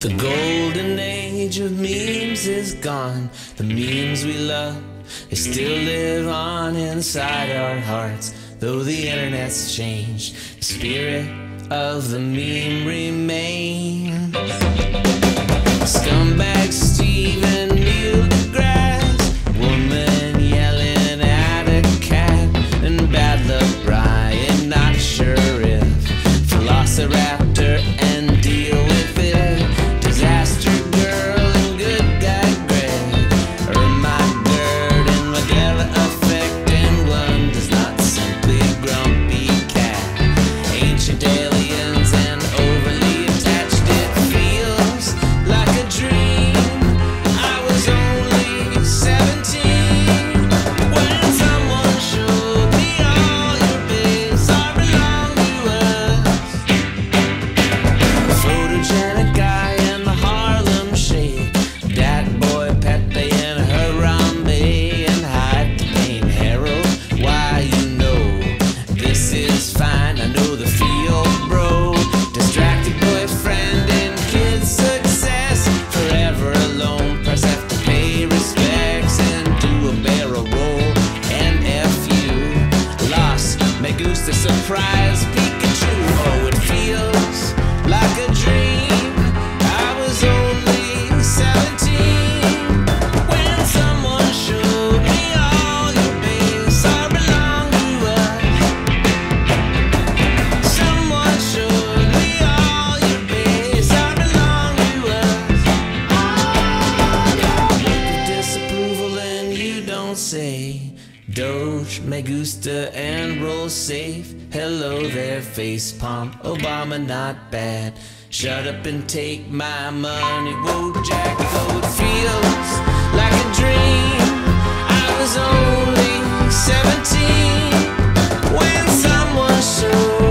The golden age of memes is gone. The memes we love, they still live on inside our hearts. Though the internet's changed, the spirit of the meme remains. Scumbag Steve and new grass, woman yelling at a cat, and bad luck Brian, not sure if Velociraptor and deal with it. Me gusta surprise Pikachu. Oh, it feels like a dream. I was only 17 when someone showed me all your base. I belong to us. Someone showed me all your base. I belong to us. I get the disapproval and you don't say. Doge, me gusta, and roll safe. Hello there, face palm. Obama, not bad. Shut up and take my money. Wojack, though it feels like a dream. I was only 17 when someone showed.